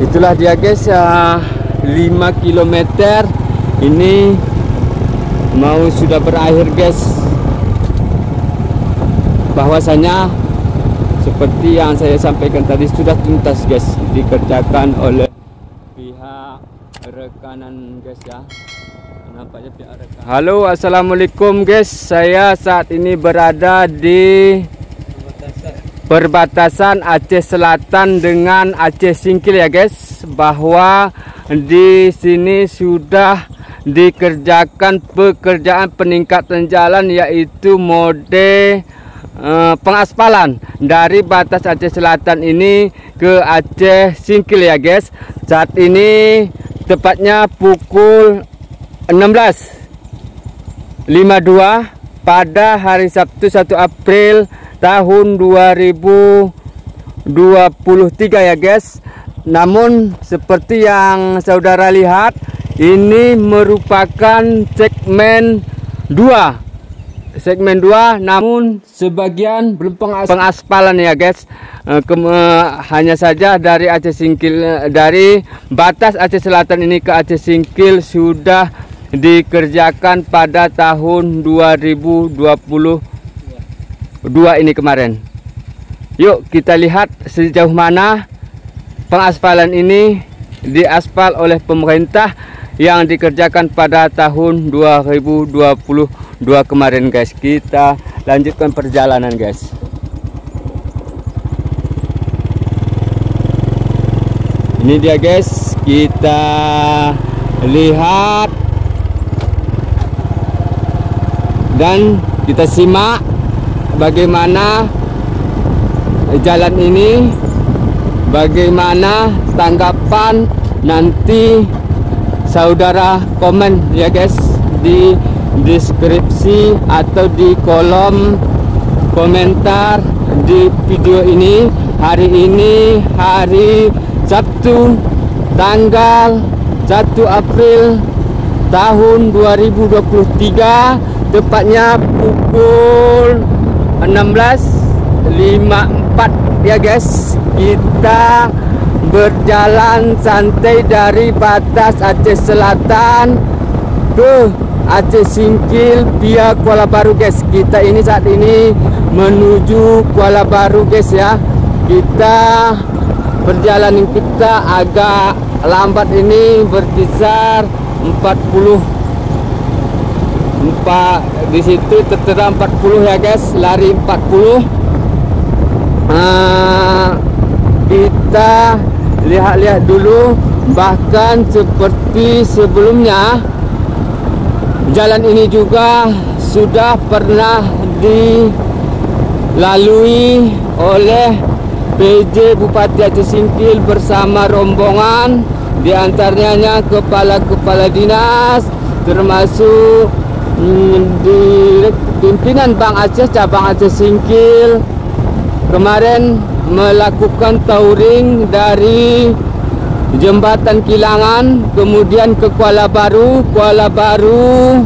Itulah dia guys, 5 km ini mau sudah berakhir guys. Bahwasanya seperti yang saya sampaikan tadi sudah tuntas guys, dikerjakan oleh pihak rekanan guys ya. Nampaknya pihak rekanan. Halo, assalamualaikum guys. Saya saat ini berada di perbatasan Aceh Selatan dengan Aceh Singkil ya guys. Bahwa di sini sudah dikerjakan pekerjaan peningkatan jalan, yaitu mode pengaspalan dari batas Aceh Selatan ini ke Aceh Singkil ya guys. Saat ini tepatnya pukul 16.52 pada hari Sabtu 1 April tahun 2023 ya guys. Namun seperti yang saudara lihat, ini merupakan segmen 2. Segmen 2, namun sebagian belum pengaspalan ya guys. Hanya saja dari Aceh Singkil, dari batas Aceh Selatan ini ke Aceh Singkil sudah dikerjakan pada tahun 2022 ini kemarin. Yuk kita lihat sejauh mana pengaspalan ini diaspal oleh pemerintah yang dikerjakan pada tahun 2022 kemarin guys. Kita lanjutkan perjalanan guys. Ini dia guys, kita lihat dan kita simak bagaimana jalan ini, bagaimana tanggapan. Nanti saudara komen ya guys di deskripsi atau di kolom komentar di video ini. Hari ini hari Sabtu tanggal 1 April tahun 2023, tepatnya pukul 16.54 ya guys. Kita berjalan santai dari batas Aceh Selatan ke Aceh Singkil via Kuala Baru guys. Kita ini saat ini menuju Kuala Baru guys ya. Kita perjalanan kita agak lambat ini, berkisar 44 di situ tertera 40 ya guys, lari 40. Kita lihat-lihat dulu, bahkan seperti sebelumnya jalan ini juga sudah pernah dilalui oleh PJ Bupati Aceh Singkil bersama rombongan, di antaranya kepala-kepala dinas, termasuk di pimpinan Bank Aceh cabang Aceh Singkil. Kemarin melakukan touring dari Jembatan Kilangan kemudian ke Kuala Baru. Kuala Baru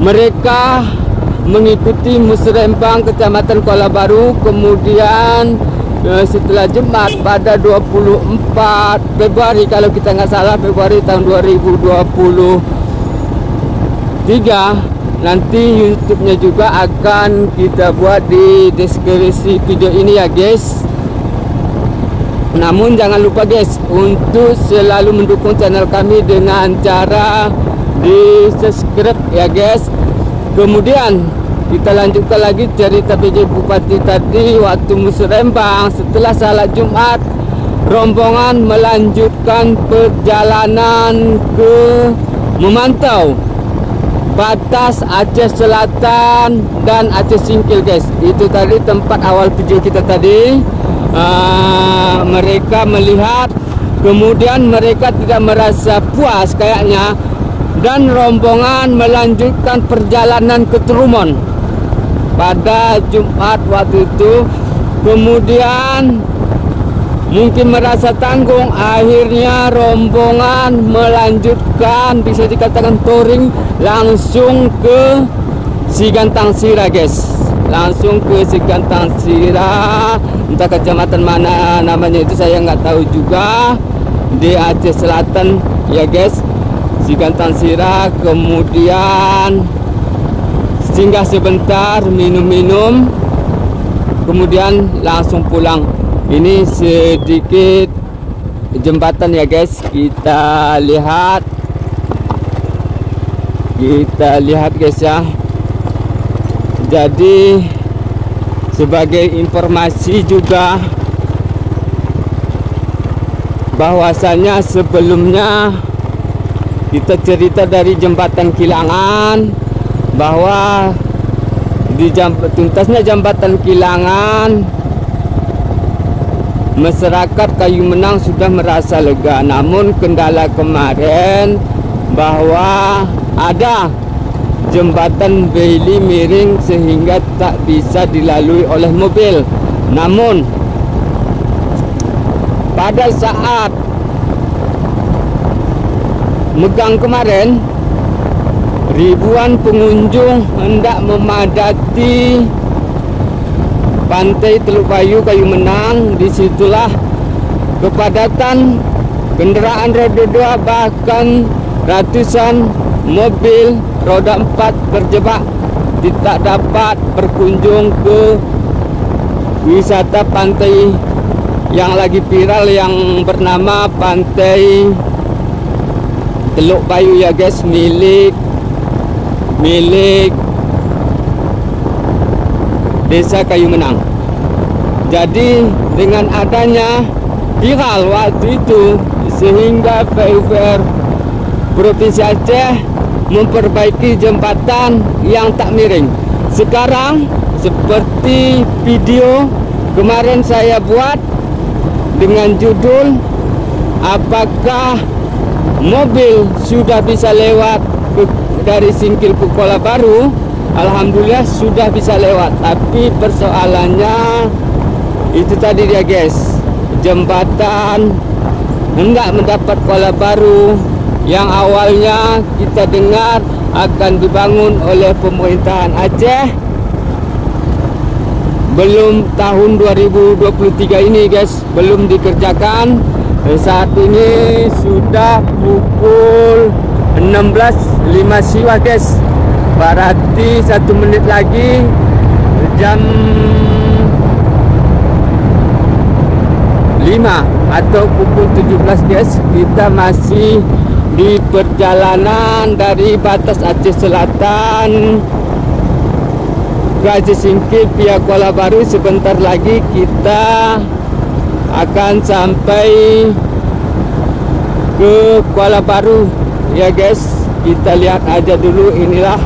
mereka mengikuti musrembang Kecamatan Kuala Baru. Kemudian setelah Jumat pada 24 Februari kalau kita nggak salah, Februari tahun 2023, nanti YouTube-nya juga akan kita buat di deskripsi video ini ya guys. Namun jangan lupa guys untuk selalu mendukung channel kami dengan cara di subscribe ya guys. Kemudian kita lanjutkan lagi cerita PJ Bupati tadi waktu musrembang. Setelah salat Jumat, rombongan melanjutkan perjalanan ke memantau batas Aceh Selatan dan Aceh Singkil guys. Itu tadi tempat awal video kita tadi. Mereka melihat, kemudian mereka tidak merasa puas kayaknya, dan rombongan melanjutkan perjalanan ke Trumon pada Jumat waktu itu. Kemudian mungkin merasa tanggung, akhirnya rombongan melanjutkan, bisa dikatakan touring langsung ke Sigantang Sira guys. Langsung ke Sigantang Sira, entah kecamatan mana namanya itu saya nggak tahu juga. di Aceh Selatan ya guys, Sigantang Sira, kemudian singgah sebentar minum-minum, kemudian langsung pulang. Ini sedikit jembatan ya guys, kita lihat guys ya. Jadi sebagai informasi juga bahwasanya sebelumnya kita cerita dari jembatan Kilangan, bahwa tuntasnya jembatan Kilangan, masyarakat Kayu Menang sudah merasa lega. Namun kendala kemarin bahwa ada jembatan Bailey miring sehingga tak bisa dilalui oleh mobil. Namun pada saat megang kemarin, ribuan pengunjung hendak memadati Pantai Teluk Bayu Kayu Menang. Disitulah kepadatan kendaraan roda 2, bahkan ratusan mobil roda 4 terjebak, tidak dapat berkunjung ke wisata pantai yang lagi viral yang bernama Pantai Teluk Bayu ya guys, milik Desa Kayu Menang. Jadi dengan adanya viral waktu itu, sehingga PUPR Provinsi Aceh memperbaiki jembatan yang tak miring. Sekarang seperti video kemarin saya buat dengan judul "Apakah mobil sudah bisa lewat dari Singkil ke Kuala Baru?" Alhamdulillah sudah bisa lewat, tapi persoalannya itu tadi dia guys, jembatan hendak mendapat Kuala Baru yang awalnya kita dengar akan dibangun oleh pemerintahan Aceh belum tahun 2023 ini guys, belum dikerjakan. Saat ini sudah pukul 16.05 siwa guys, berarti 1 menit lagi jam 5 atau pukul 17 guys. Kita masih di perjalanan dari batas Aceh Selatan ke Aceh Singkil via Kuala Baru. Sebentar lagi kita akan sampai ke Kuala Baru ya guys. Kita lihat aja dulu, inilah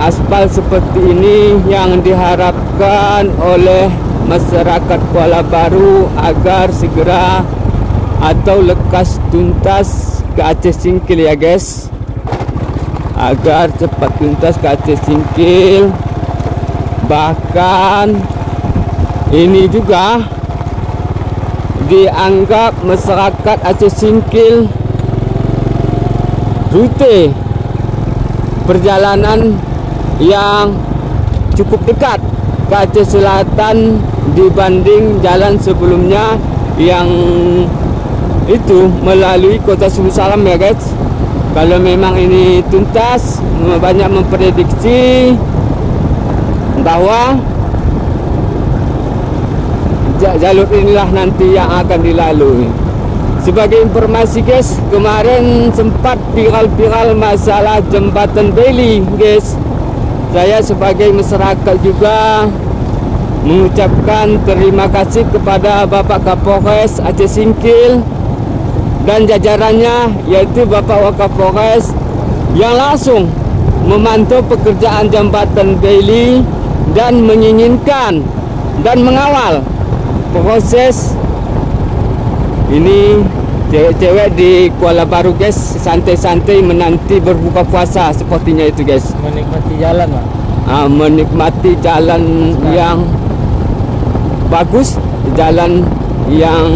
aspal seperti ini yang diharapkan oleh masyarakat Kuala Baru agar segera atau lekas tuntas ke Aceh Singkil ya guys, agar cepat tuntas ke Aceh Singkil. Bahkan ini juga dianggap masyarakat Aceh Singkil rute perjalanan yang cukup dekat ke Aceh Selatan dibanding jalan sebelumnya yang itu melalui kota Sumber Salam ya guys. Kalau memang ini tuntas, banyak memprediksi bahwa jalur inilah nanti yang akan dilalui. Sebagai informasi guys, kemarin sempat viral-viral masalah jembatan Bailey guys. Saya sebagai masyarakat juga mengucapkan terima kasih kepada Bapak Kapolres Aceh Singkil dan jajarannya, yaitu Bapak Wakapolres yang langsung memantau pekerjaan jembatan Bailey dan menginginkan dan mengawal proses ini. Cewek-cewek di Kuala Baru guys santai-santai menanti berbuka puasa sepertinya itu guys, menikmati jalan Pak. Menikmati jalan sekarang yang bagus, jalan yang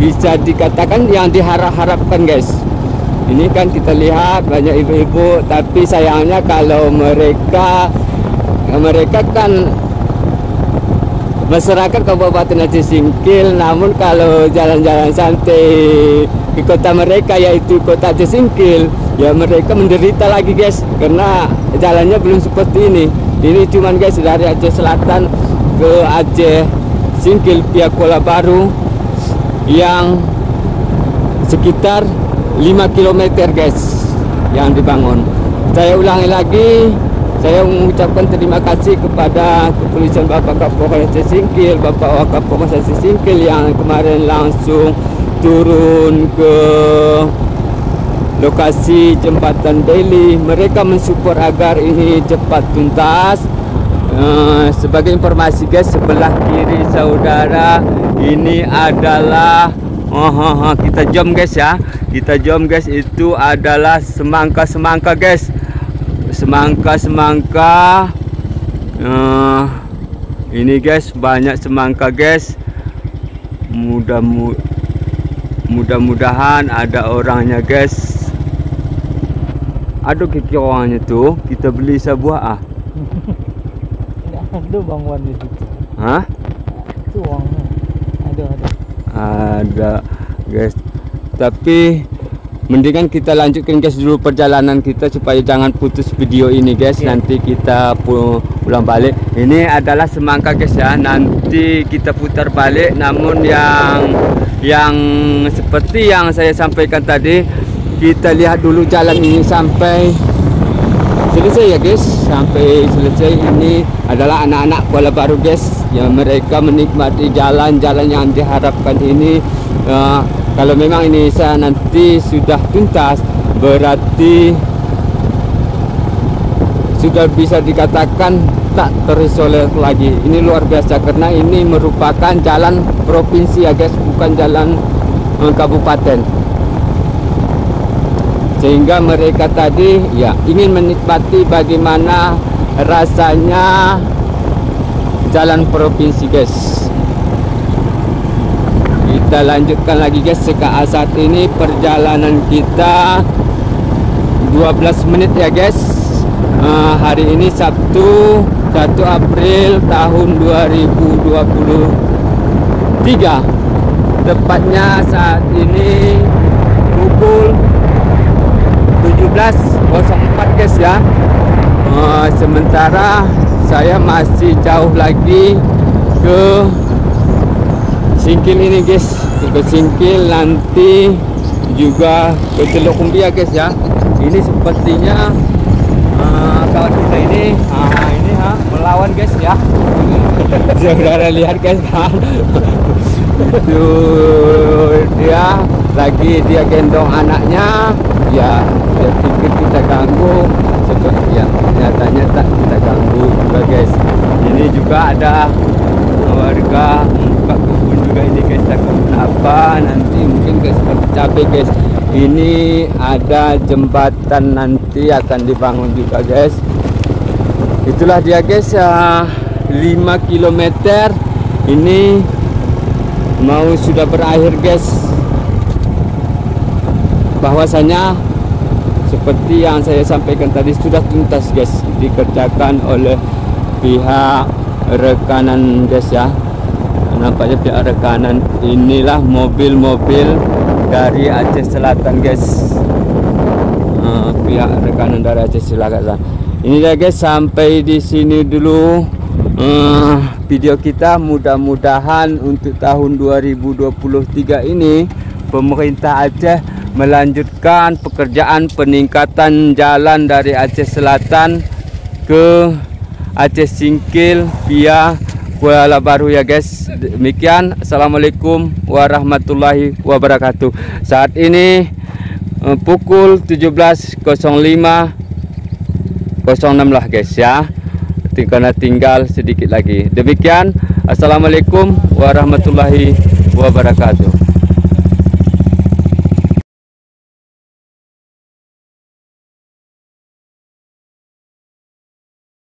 bisa dikatakan yang diharap-harapkan guys. Ini kan kita lihat banyak ibu-ibu, tapi sayangnya kalau mereka kan masyarakat Kabupaten Aceh Singkil. Namun kalau jalan-jalan santai ke kota mereka, yaitu kota Aceh Singkil, ya mereka menderita lagi guys, karena jalannya belum seperti ini. Ini cuman guys dari Aceh Selatan ke Aceh Singkil via Kuala Baru yang sekitar 5 km guys yang dibangun. Saya ulangi lagi, saya mengucapkan terima kasih kepada kepolisian Bapak Kapolres Aceh Singkil, Bapak Wakapolres Aceh Singkil yang kemarin langsung turun ke lokasi jembatan Deli. Mereka mensupport agar ini cepat tuntas. Sebagai informasi guys, sebelah kiri saudara ini adalah kita jom guys ya. Kita jom guys, itu adalah semangka-semangka guys. Semangka-semangka ini guys, banyak semangka guys. Mudah-mudahan ada orangnya guys. Aduh kiki orangnya tuh. Kita beli sebuah ada Bang Wan di situ. Hah? Itu orangnya. Ada guys. Tapi mendingan kita lanjutkan guys dulu perjalanan kita supaya jangan putus video ini guys. Nanti kita pulang balik. Ini adalah semangka guys ya. Nanti kita putar balik. Namun yang seperti yang saya sampaikan tadi, kita lihat dulu jalan ini sampai selesai ya guys. Sampai selesai. Ini adalah anak-anak Kuala Baru guys, yang mereka menikmati jalan-jalan yang diharapkan ini. Kalau memang ini saya nanti sudah tuntas, berarti sudah bisa dikatakan tak terisolir lagi. Ini luar biasa karena ini merupakan jalan provinsi ya guys, bukan jalan kabupaten. Sehingga mereka tadi ya ingin menikmati bagaimana rasanya jalan provinsi guys. Kita lanjutkan lagi guys. Sekarang saat ini perjalanan kita 12 menit ya guys. Hari ini Sabtu 1 April tahun 2023. Tepatnya saat ini pukul 17.04 guys ya. Sementara saya masih jauh lagi ke Singkil ini guys. Ke Singkil nanti juga ke Teluk Kumbia guys ya. Ini sepertinya kawan kita ini melawan guys ya. Saudara lihat guys kan. Tuh, dia gendong anaknya. Ya, dia pikir kita ganggu. Ya, nyatanya tak kita ganggu juga guys. Ini juga ada warga kebun juga ini guys, apa nanti mungkin guys capek guys. Ini ada jembatan nanti akan dibangun juga guys. Itulah dia guys, 5 km ini mau sudah berakhir guys. Bahwasanya seperti yang saya sampaikan tadi sudah tuntas guys, dikerjakan oleh pihak rekanan guys ya. Nampaknya pihak rekanan, inilah mobil-mobil dari Aceh Selatan guys. Pihak rekanan dari Aceh Selatan. Ini dia guys, sampai di sini dulu video kita. Mudah-mudahan untuk tahun 2023 ini pemerintah Aceh melanjutkan pekerjaan peningkatan jalan dari Aceh Selatan ke Aceh Singkil via Kuala Baru ya guys. Demikian, assalamualaikum warahmatullahi wabarakatuh. Saat ini pukul 17.05 lah guys ya, karena tinggal sedikit lagi. Demikian, assalamualaikum warahmatullahi wabarakatuh.